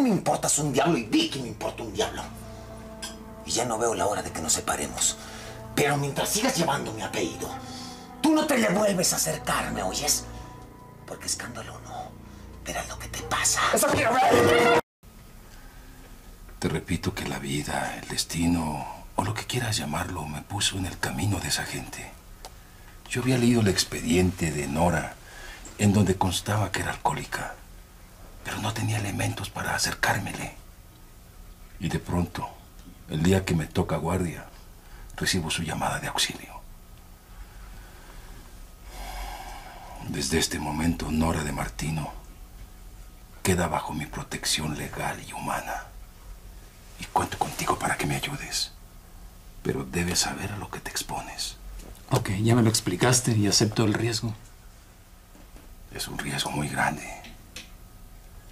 Tú me importas un diablo y Vicky me importa un diablo. Y ya no veo la hora de que nos separemos. Pero mientras sigas llevando mi apellido, tú no te le vuelves a acercar, ¿me oyes? Porque escándalo no. Verás lo que te pasa. ¡Eso quiero ver! Te repito que la vida, el destino, o lo que quieras llamarlo, me puso en el camino de esa gente. Yo había leído el expediente de Nora, en donde constaba que era alcohólica, pero no tenía elementos para acercármele. Y de pronto, el día que me toca guardia, recibo su llamada de auxilio. Desde este momento, Nora de Martino queda bajo mi protección legal y humana. Y cuento contigo para que me ayudes. Pero debes saber a lo que te expones. Ok, ya me lo explicaste y acepto el riesgo. Es un riesgo muy grande.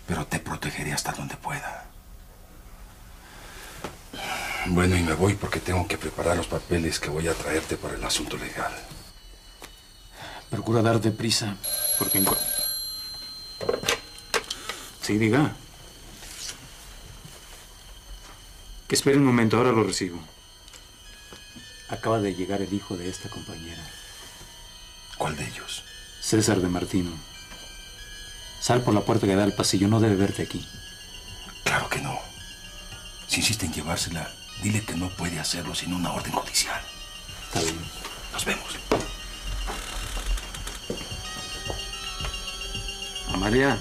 Pero te protegeré hasta donde pueda. Bueno, y me voy porque tengo que preparar los papeles que voy a traerte para el asunto legal. Procura darte prisa, porque... Sí, diga. Que espere un momento, ahora lo recibo. Acaba de llegar el hijo de esta compañera. ¿Cuál de ellos? César de Martino. Sal por la puerta que da al pasillo, no debe verte aquí. Claro que no. Si insiste en llevársela, dile que no puede hacerlo sin una orden judicial. Está bien. Nos vemos. Amalia,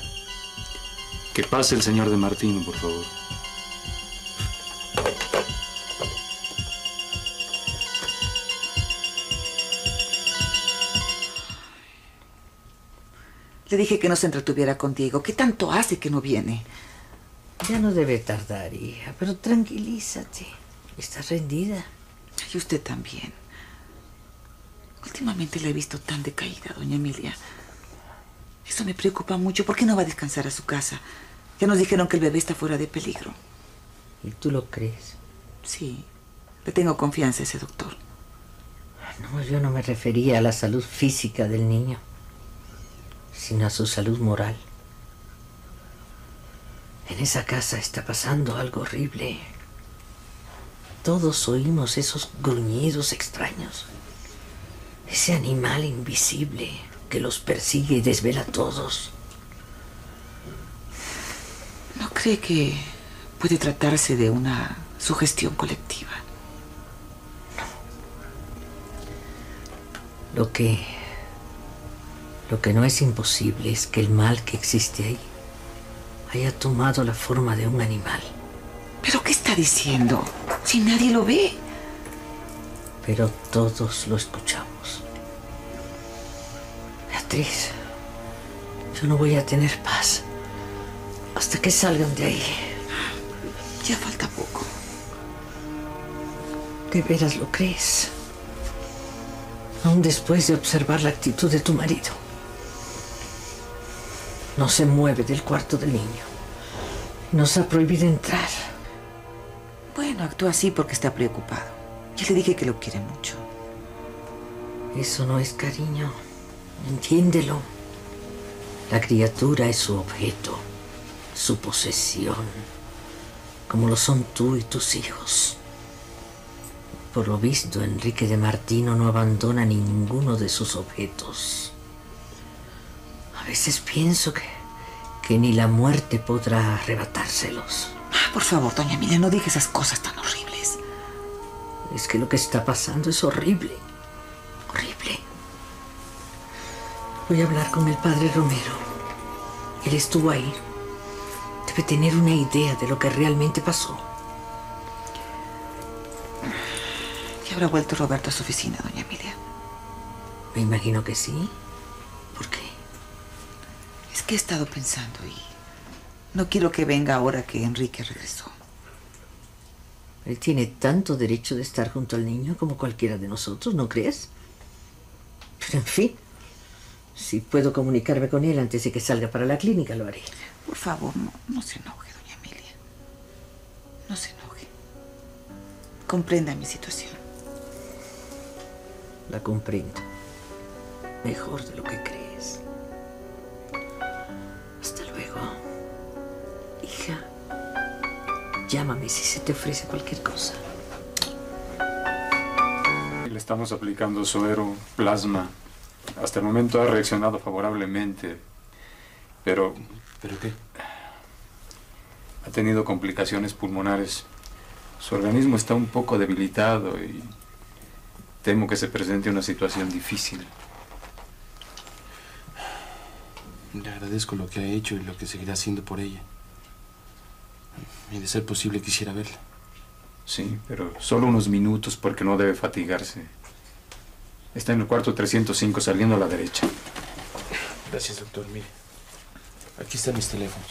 que pase el señor de Martino, por favor. Le dije que no se entretuviera contigo. ¿Qué tanto hace que no viene? Ya no debe tardar, hija, pero tranquilízate. Estás rendida. Y usted también. Últimamente la he visto tan decaída, doña Emilia. Eso me preocupa mucho. ¿Por qué no va a descansar a su casa? Ya nos dijeron que el bebé está fuera de peligro. ¿Y tú lo crees? Sí. Le tengo confianza a ese doctor. No, yo no me refería a la salud física del niño, sino a su salud moral. En esa casa está pasando algo horrible. Todos oímos esos gruñidos extraños. Ese animal invisible que los persigue y desvela a todos. ¿No cree que puede tratarse de una sugestión colectiva? No. Lo que no es imposible es que el mal que existe ahí haya tomado la forma de un animal. ¿Pero qué está diciendo? Si nadie lo ve. Pero todos lo escuchamos. Beatriz, yo no voy a tener paz hasta que salgan de ahí. Ya falta poco. ¿De veras lo crees? Aún después de observar la actitud de tu marido. No se mueve del cuarto del niño. Nos ha prohibido entrar. Bueno, actúa así porque está preocupado. Ya le dije que lo quiere mucho. Eso no es cariño. Entiéndelo. La criatura es su objeto, su posesión, como lo son tú y tus hijos. Por lo visto, Enrique de Martino no abandona ninguno de sus objetos. A veces pienso que ni la muerte podrá arrebatárselos. Ah, por favor, doña Emilia, no diga esas cosas tan horribles. Es que lo que está pasando es horrible. Horrible. Voy a hablar con el padre Romero. Él estuvo ahí. Debe tener una idea de lo que realmente pasó. ¿Ya habrá vuelto Roberto a su oficina, doña Emilia? Me imagino que sí. ¿Por qué? Es que he estado pensando y no quiero que venga ahora que Enrique regresó. Él tiene tanto derecho de estar junto al niño como cualquiera de nosotros, ¿no crees? Pero en fin, si puedo comunicarme con él antes de que salga para la clínica, lo haré. Por favor, no se enoje, doña Emilia. No se enoje. Comprenda mi situación. La comprendo. Mejor de lo que crees. Hasta luego, hija. Llámame si se te ofrece cualquier cosa. Le estamos aplicando suero, plasma. Hasta el momento ha reaccionado favorablemente, pero... ¿Pero qué? Ha tenido complicaciones pulmonares. Su organismo está un poco debilitado y temo que se presente una situación difícil. Le agradezco lo que ha hecho y lo que seguirá haciendo por ella. Y de ser posible quisiera verla. Sí, pero solo unos minutos porque no debe fatigarse. Está en el cuarto 305, saliendo a la derecha. Gracias, doctor. Mire, aquí están mis teléfonos.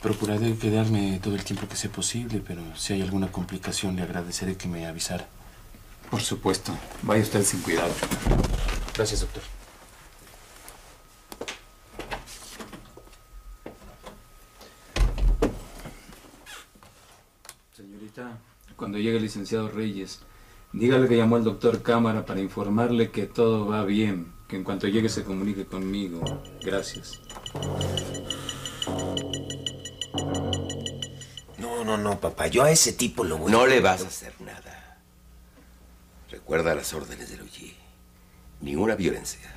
Procuraré quedarme todo el tiempo que sea posible, pero si hay alguna complicación le agradeceré que me avisara. Por supuesto. Vaya usted sin cuidado. Gracias, doctor. Señorita, cuando llegue el licenciado Reyes, dígale que llamó al doctor Cámara para informarle que todo va bien, que en cuanto llegue se comunique conmigo. Gracias. No, papá. Yo a ese tipo lo voy a... No le vas a hacer nada. Recuerda las órdenes de Luigi. Ninguna violencia.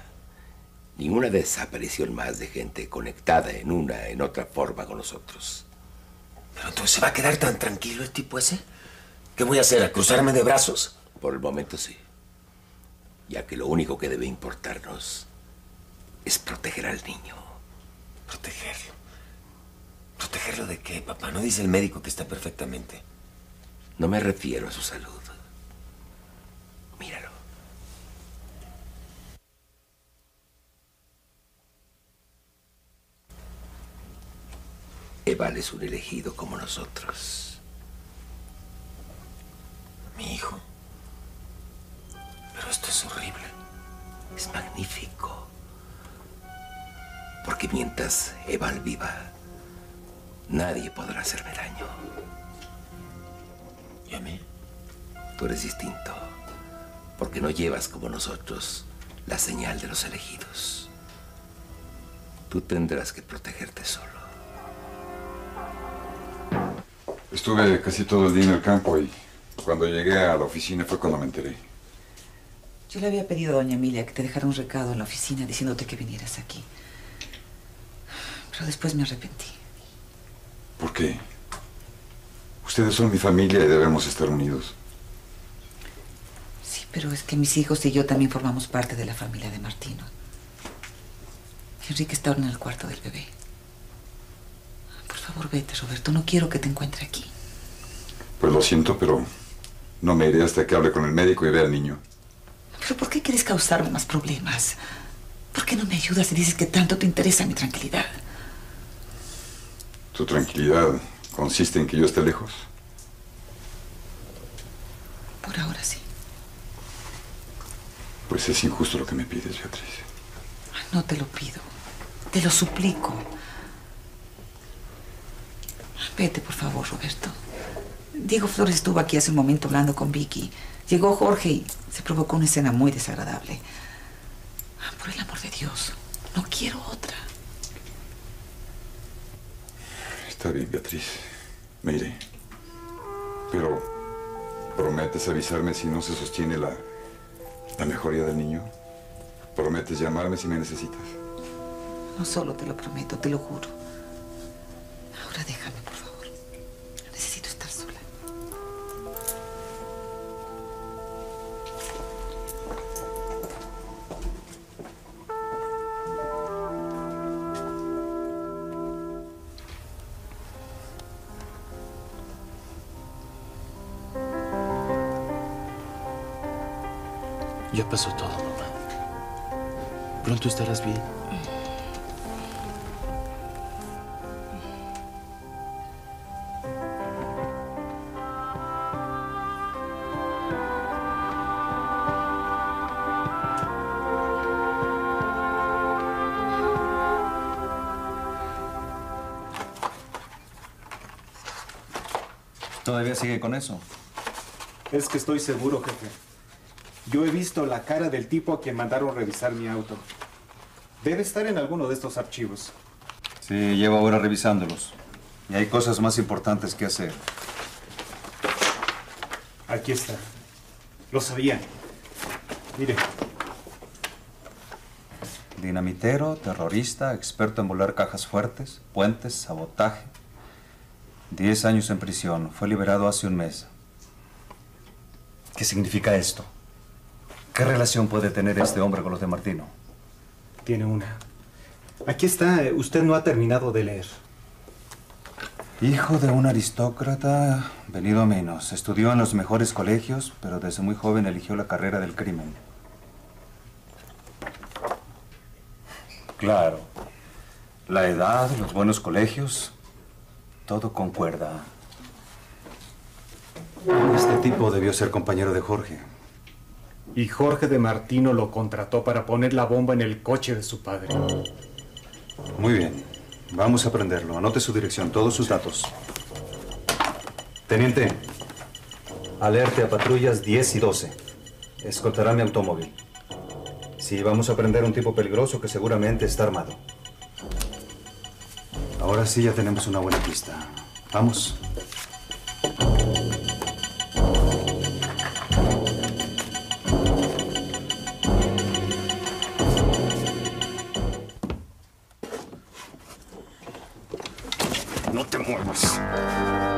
Ninguna desaparición más de gente conectada en una, en otra forma con nosotros. ¿Pero entonces se va a quedar tan tranquilo el tipo ese? ¿Qué voy a hacer? ¿A cruzarme de brazos? Por el momento sí. Ya que lo único que debe importarnos es proteger al niño. ¿Protegerlo? ¿Protegerlo de qué, papá? ¿No dice el médico que está perfectamente? No me refiero a su salud. Míralo. Eva es un elegido como nosotros. Mi hijo. Pero esto es horrible. Es magnífico. Porque mientras Eva viva... nadie podrá hacerme daño. ¿Y a mí? Tú eres distinto, porque no llevas como nosotros la señal de los elegidos. Tú tendrás que protegerte solo. Estuve casi todo el día en el campo y cuando llegué a la oficina fue cuando me enteré. Yo le había pedido a doña Emilia que te dejara un recado en la oficina diciéndote que vinieras aquí. Pero después me arrepentí. ¿Por qué? Ustedes son mi familia y debemos estar unidos. Sí, pero es que mis hijos y yo también formamos parte de la familia de Martino. Enrique está ahora en el cuarto del bebé. Por favor, vete, Roberto. No quiero que te encuentre aquí. Pues lo siento, pero no me iré hasta que hable con el médico y vea al niño. ¿Pero por qué quieres causarme más problemas? ¿Por qué no me ayudas y dices que tanto te interesa mi tranquilidad? Tu tranquilidad consiste en que yo esté lejos. Por ahora sí. Pues es injusto lo que me pides, Beatriz. No te lo pido. Te lo suplico. Vete, por favor, Roberto. Diego Flores estuvo aquí hace un momento hablando con Vicky. Llegó Jorge y se provocó una escena muy desagradable. Por el amor de Dios, no quiero otra. Está bien, Beatriz. Me iré. Pero, ¿prometes avisarme si no se sostiene la mejoría del niño? ¿Prometes llamarme si me necesitas? No solo te lo prometo, te lo juro. Ahora déjame, por favor. Necesito estar sola. Ya pasó todo, mamá. Pronto estarás bien. ¿Todavía sigue con eso? Es que estoy seguro, jefe. Yo he visto la cara del tipo a quien mandaron revisar mi auto. Debe estar en alguno de estos archivos. Sí, llevo ahora revisándolos. Y hay cosas más importantes que hacer. Aquí está. Lo sabía. Mire. Dinamitero, terrorista, experto en volar cajas fuertes, puentes, sabotaje. 10 años en prisión. Fue liberado hace un mes. ¿Qué significa esto? ¿Qué relación puede tener este hombre con los de Martino? Tiene una. Aquí está. Usted no ha terminado de leer. Hijo de un aristócrata, venido a menos. Estudió en los mejores colegios, pero desde muy joven eligió la carrera del crimen. Claro. La edad, los buenos colegios, todo concuerda. Este tipo debió ser compañero de Jorge. Y Jorge de Martino lo contrató para poner la bomba en el coche de su padre. Muy bien. Vamos a prenderlo. Anote su dirección, todos sus datos. Teniente, alerte a patrullas 10 y 12. Escoltará mi automóvil. Sí, vamos a prender a un tipo peligroso que seguramente está armado. Ahora sí ya tenemos una buena pista. Vamos. No te muevas.